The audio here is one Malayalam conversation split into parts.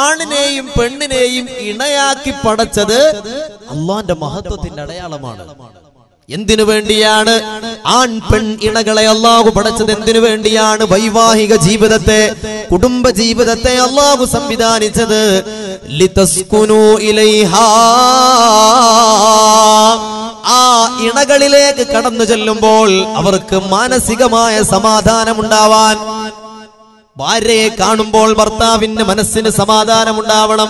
ആണിനെയും പെണ്ണിനെയും ഇണയാക്കി പടച്ചത് അല്ലാഹുവിന്റെ മഹത്വത്തിന്റെ അടയാളമാണ്. എന്തിനു വേണ്ടിയാണ് ആൺ പെൺ ഇണകളെ അല്ലാഹു പടച്ചത്? എന്തിനു വേണ്ടിയാണ് വൈവാഹിക ജീവിതത്തെ, കുടുംബ ജീവിതത്തെ അല്ലാഹു സംവിധാനിച്ചത്? ലിതസ്കുനു ഇലൈഹാ, ആ ഇണകളിലേക്ക് കടന്നു ചെല്ലുമ്പോൾ അവർക്ക് മാനസികമായ സമാധാനം ഉണ്ടാവാൻ, ഭാര്യയെ കാണുമ്പോൾ ഭർത്താവിന്റെ മനസ്സിന് സമാധാനം ഉണ്ടാവണം,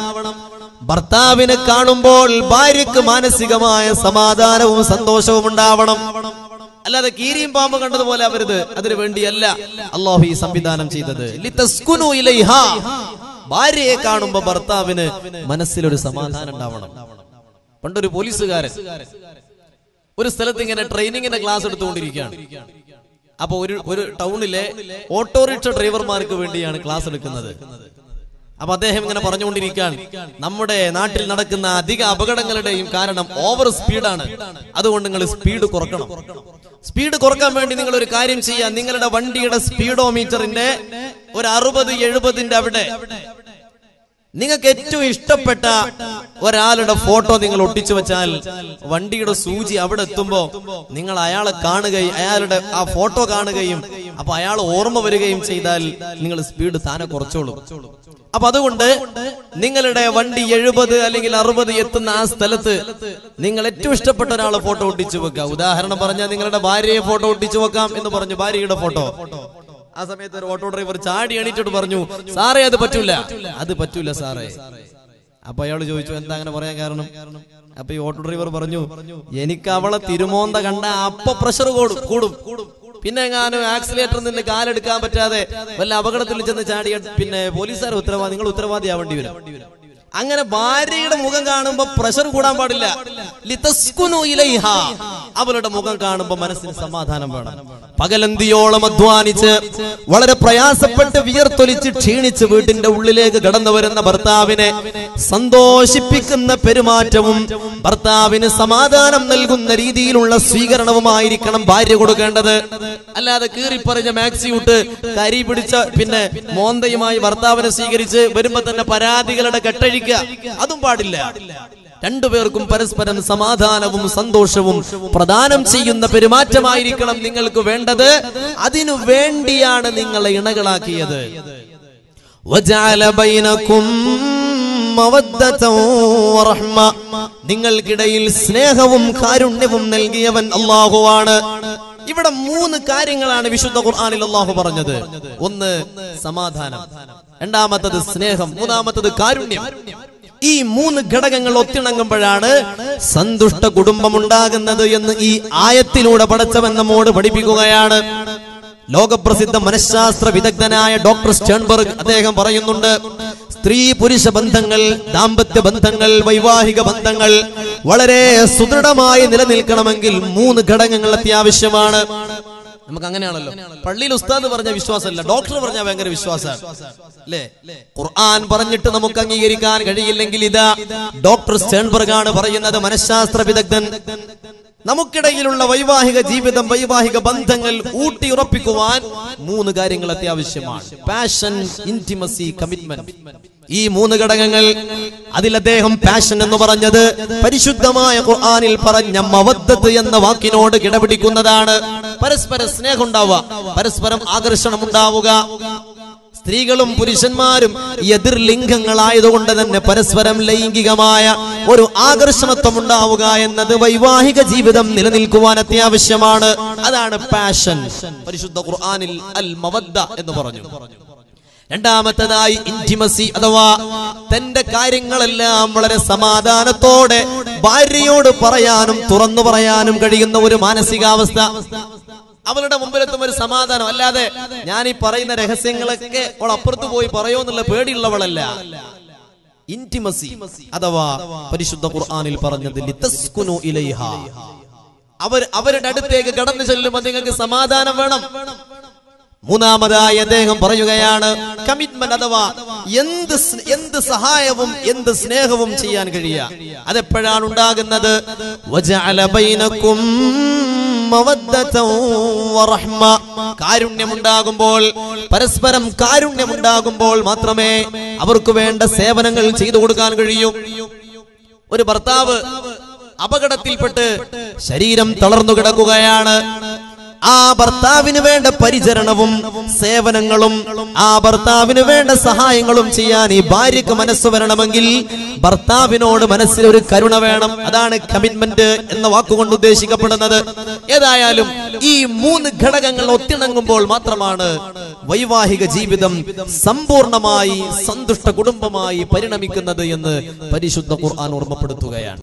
ഭർത്താവിനെ കാണുമ്പോൾ ഭാര്യക്ക് മാനസികമായ സമാധാനവും സന്തോഷവും ഉണ്ടാവണം. അല്ലാതെ കീരിയും പാമ്പ് കണ്ടതുപോലെ അവരത് അതിനു വേണ്ടിയല്ല അല്ലാഹു ഈ സംവിധാനം ചെയ്തത്. ലിതസ്കുനു ഇലൈഹാ, ഭാര്യയെ കാണുമ്പോൾ ഭർത്താവിന് മനസ്സിലൊരു സമാധാനം ഉണ്ടാവണം. പണ്ടൊരു പോലീസുകാരൻ ഒരു സ്ഥലത്ത് ഇങ്ങനെ ട്രെയിനിങ്ങിന്റെ ക്ലാസ് എടുത്തുകൊണ്ടിരിക്കുകയാണ്. അപ്പൊ ഒരു ടൗണിലെ ഓട്ടോറിക്ഷ ഡ്രൈവർമാർക്ക് വേണ്ടിയാണ് ക്ലാസ് എടുക്കുന്നത്. അപ്പൊ അദ്ദേഹം ഇങ്ങനെ പറഞ്ഞുകൊണ്ടിരിക്കുകയാണ്, നമ്മുടെ നാട്ടിൽ നടക്കുന്ന അധിക അപകടങ്ങളുടെയും കാരണം ഓവർ സ്പീഡാണ്, അതുകൊണ്ട് നിങ്ങൾ സ്പീഡ് കുറക്കണം. സ്പീഡ് കുറക്കാൻ വേണ്ടി നിങ്ങൾ ഒരു കാര്യം ചെയ്യാം, നിങ്ങളുടെ വണ്ടിയുടെ സ്പീഡോമീറ്ററിന്റെ ഒരു 60-70 അവിടെ നിങ്ങൾക്ക് ഏറ്റവും ഇഷ്ടപ്പെട്ട ഒരാളുടെ ഫോട്ടോ നിങ്ങൾ ഒട്ടിച്ചു വെച്ചാൽ വണ്ടിയുടെ സൂചി അവിടെ എത്തുമ്പോ നിങ്ങൾ അയാളെ കാണുകയും അയാളുടെ ആ ഫോട്ടോ കാണുകയും അപ്പൊ അയാൾ ഓർമ്മ വരികയും ചെയ്താൽ നിങ്ങൾ സ്പീഡ് താനെ കുറച്ചോളൂ. അപ്പൊ അതുകൊണ്ട് നിങ്ങളുടെ വണ്ടി 70 അല്ലെങ്കിൽ 60 എത്തുന്ന ആ സ്ഥലത്ത് നിങ്ങൾ ഏറ്റവും ഇഷ്ടപ്പെട്ട ഒരാളെ ഫോട്ടോ ഒട്ടിച്ചു വെക്കാം. ഉദാഹരണം പറഞ്ഞാൽ നിങ്ങളുടെ ഭാര്യയെ ഫോട്ടോ ഒട്ടിച്ചു വെക്കാം എന്ന് പറഞ്ഞു, ഭാര്യയുടെ ഫോട്ടോ. ആ സമയത്ത് ഒരു ഓട്ടോ ഡ്രൈവർ ചാടി എണീറ്റിട്ട് പറഞ്ഞു, സാറേ അത് പറ്റൂല, അത് പറ്റൂല സാറേ. അപ്പൊ അയാൾ ചോദിച്ചു, എന്താ അങ്ങനെ പറയാൻ കാരണം? അപ്പൊ ഈ ഓട്ടോ ഡ്രൈവർ പറഞ്ഞു, എനിക്ക് അവളെ തിരുമോന്ത കണ്ട അപ്പൊ പ്രഷർ കൂടും, പിന്നെ എങ്ങാനും ആക്സിലേറ്ററിൽ നിന്ന് കാലെടുക്കാൻ പറ്റാതെ വല്ല അപകടത്തിൽ ചെന്ന് ചാടിയ പിന്നെ പോലീസുകാർ ഉത്തരവാദി, നിങ്ങൾ ഉത്തരവാദിയാവേണ്ടി വരും. അങ്ങനെ ഭാര്യയുടെ മുഖം കാണുമ്പോ പ്രഷർ കൂടാൻ പാടില്ല. ലിതസ്കുനു ഇലൈഹാ, അവളുടെ മുഖം കാണുമ്പോ മനസ്സിന് സമാധാനം വേണം. പകലന്തിയോളം അധ്വാനിച്ച് വളരെ പ്രയാസപ്പെട്ട് വിയർത്തൊലിച്ച് ക്ഷീണിച്ച് വീടിന്റെ ഉള്ളിലേക്ക് കടന്നു വരുന്ന ഭർത്താവിനെ സന്തോഷിപ്പിക്കുന്ന പെരുമാറ്റവും ഭർത്താവിന് സമാധാനം നൽകുന്ന രീതിയിലുള്ള സ്വീകരണവുമായിരിക്കണം ഭാര്യ കൊടുക്കേണ്ടത്. അല്ലാതെ കീറിപ്പറിഞ്ഞ മാക്സിയൂട്ട് കരി പിടിച്ച പിന്നെ മോന്തയുമായി ഭർത്താവിനെ സ്വീകരിച്ച് വരുമ്പോ തന്നെ പരാതികളുടെ കെട്ടഴിക്കുക അതും പാടില്ല. രണ്ടുപേർക്കും പരസ്പരം സമാധാനവും സന്തോഷവും പ്രദാനം ചെയ്യുന്ന പെരുമാറ്റമായിരിക്കണം നിങ്ങൾക്ക് വേണ്ടത്. അതിനു വേണ്ടിയാണ് നിങ്ങളെ ഇണകളാക്കിയത്. നിങ്ങൾക്കിടയിൽ സ്നേഹവും കാരുണ്യവും നൽകിയവൻ അല്ലാഹുവാണ്. ഇവിടെ 3 കാര്യങ്ങളാണ് വിശുദ്ധ ഖുർആനിൽ അല്ലാഹു പറഞ്ഞത്. ഒന്ന് സമാധാനം, രണ്ടാമത്തേത് സ്നേഹം, മൂന്നാമത്തേത് കാരുണ്യം. ഈ 3 ഘടകങ്ങൾ ഒത്തിണങ്ങുമ്പോഴാണ് സന്തുഷ്ട കുടുംബമുണ്ടാകുന്നത് എന്ന് ഈ ആയത്തിലൂടെ പടച്ചവൻ നമ്മോട് പഠിപ്പിക്കുകയാണ്. ലോകപ്രസിദ്ധ മനഃശാസ്ത്ര വിദഗ്ധനായ ഡോക്ടർ സ്റ്റേൺബർഗ് അദ്ദേഹം പറയുന്നുണ്ട്, സ്ത്രീ പുരുഷ ബന്ധങ്ങൾ, ദാമ്പത്യ ബന്ധങ്ങൾ, വൈവാഹിക ബന്ധങ്ങൾ വളരെ സുദൃഢമായി നിലനിൽക്കണമെങ്കിൽ 3 ഘടകങ്ങൾ അത്യാവശ്യമാണ്. നമുക്ക് അങ്ങനെയാണല്ലോ, പള്ളിയിൽ ഉസ്താദ് പറഞ്ഞ വിശ്വാസമല്ല, ഡോക്ടർ പറഞ്ഞ ഭയങ്കര വിശ്വാസമാണ് അല്ലേ. ഖുർആൻ പറഞ്ഞിട്ട് നമുക്ക് അംഗീകരിക്കാൻ കഴിയില്ലെങ്കിൽ ഇതാ ഡോക്ടർ സ്റ്റേൺബർഗ് ആണ് പറയുന്നത്, മനഃശാസ്ത്ര വിദഗ്ധൻ, നമുക്കിടയിലുള്ള വൈവാഹിക ജീവിതം, വൈവാഹിക ബന്ധങ്ങൾ ഊട്ടിയുറപ്പിക്കുവാൻ 3 കാര്യങ്ങൾ അത്യാവശ്യമാണ്. Passion, intimacy, commitment. ഈ 3 ഘടകങ്ങൾ, അതിൽ അദ്ദേഹം പാഷൻ എന്ന് പറഞ്ഞത് പരിശുദ്ധമായ ഖുർആനിൽ പറഞ്ഞ മവദ്ദത്ത് എന്ന വാക്കിനോട് കിടപിടിക്കുന്നതാണ്. പരസ്പര സ്നേഹം ഉണ്ടാവുക, പരസ്പരം ആകർഷണം ഉണ്ടാവുക. സ്ത്രീകളും പുരുഷന്മാരും എതിർ ലിംഗങ്ങളായതുകൊണ്ട് തന്നെ പരസ്പരം ലൈംഗികമായ ഒരു ആകർഷണത്വം ഉണ്ടാവുക എന്നത് വൈവാഹിക ജീവിതം നിലനിൽക്കുവാൻ അത്യാവശ്യമാണ്. അതാണ് പാഷൻ, പരിശുദ്ധ ഖുർആനിൽ അൽ മവദ്ദ എന്ന് പറഞ്ഞു. രണ്ടാമത്തേതായി ഇന്റിമസി അഥവാ തന്റെ കാര്യങ്ങളെല്ലാം വളരെ സമാധാനത്തോടെ ഭാര്യയോട് പറയാനും തുറന്നു പറയാനും കഴിയുന്ന ഒരു മാനസികാവസ്ഥ, അവരുടെ മുമ്പിലെത്തും ഒരു സമാധാനം. അല്ലാതെ ഞാൻ ഈ പറയുന്ന രഹസ്യങ്ങളൊക്കെ അപ്പുറത്ത് പോയി പറയുമെന്നുള്ള പേടിയുള്ളവളല്ല. ഇന്റിമസി അഥവാ പരിശുദ്ധ ഖുർആനിൽ പറഞ്ഞത് ലിതസ്കുനു ഇലൈഹാ, അവരുടെ അടുത്തേക്ക് കടന്നു ചെല്ലുമ്പോൾ നിങ്ങൾക്ക് സമാധാനം വേണം. മൂന്നാമതായി അദ്ദേഹം പറയുകയാണ് കമ്മിറ്റ്മെന്റ് അഥവാ എന്ത് സഹായവും എന്ത് സ്നേഹവും ചെയ്യാൻ കഴിയുക. അതെപ്പോഴാണ് ഉണ്ടാകുന്നത്? കാരുണ്യമുണ്ടാകുമ്പോൾ പരസ്പരം കാരുണ്യമുണ്ടാകുമ്പോൾ മാത്രമേ അവർക്ക് വേണ്ട സേവനങ്ങൾ ചെയ്തു കൊടുക്കാൻ കഴിയൂ. ഒരു ഭർത്താവ് അപകടത്തിൽപ്പെട്ട് ശരീരം തളർന്നു കിടക്കുകയാണ്. ആ ഭർത്താവിന് വേണ്ട പരിചരണവും സേവനങ്ങളും ആ ഭർത്താവിന് വേണ്ട സഹായങ്ങളും ചെയ്യാൻ ഈ ഭാര്യക്ക് മനസ്സ് വരണമെങ്കിൽ ഭർത്താവിനോട് മനസ്സിൽ ഒരു കരുണ വേണം. അതാണ് കമ്മിറ്റ്മെന്റ് എന്ന വാക്കുകൊണ്ട് ഉദ്ദേശിക്കപ്പെടുന്നത്. ഏതായാലും ഈ മൂന്ന് ഘടകങ്ങൾ ഒത്തിണങ്ങുമ്പോൾ മാത്രമാണ് വൈവാഹിക ജീവിതം സമ്പൂർണമായി സന്തുഷ്ട കുടുംബമായി പരിണമിക്കുന്നത് എന്ന് പരിശുദ്ധ ഖുർആൻ ഓർമ്മപ്പെടുത്തുകയാണ്.